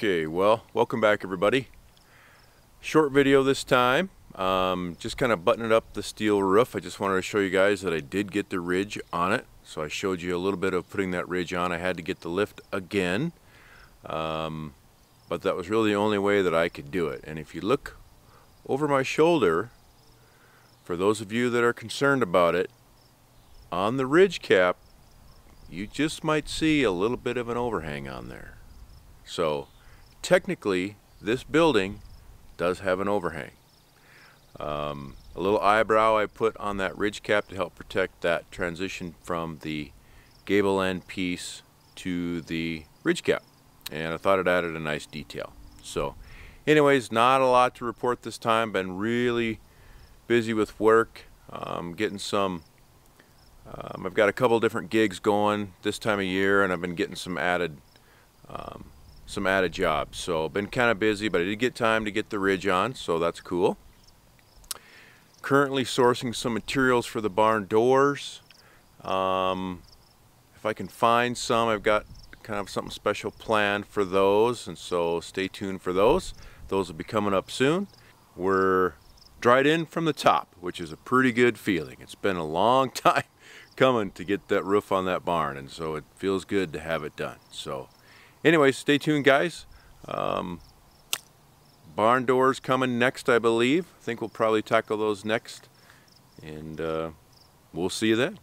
Okay, well, welcome back everybody. Short video this time, just kind of buttoning up the steel roof. I just wanted to show you guys that I did get the ridge on it. So I showed you a little bit of putting that ridge on. I had to get the lift again, but that was really the only way that I could do it. And if you look over my shoulder, for those of you that are concerned about it, on the ridge cap, you just might see a little bit of an overhang on there. So technically, this building does have an overhang. A little eyebrow I put on that ridge cap to help protect that transition from the gable end piece to the ridge cap. And I thought it added a nice detail. So anyways, not a lot to report this time. Been really busy with work, getting some I've got a couple different gigs going this time of year, and I've been getting some added jobs. So been kind of busy, but I did get time to get the ridge on, so that's cool. Currently sourcing some materials for the barn doors. If I can find some, I've got kind of something special planned for those, and so stay tuned for those. Those will be coming up soon. We're dried in from the top, which is a pretty good feeling. It's been a long time coming to get that roof on that barn, and so it feels good to have it done. So anyways, stay tuned, guys. Barn doors coming next, I believe. I think we'll probably tackle those next, and we'll see you then.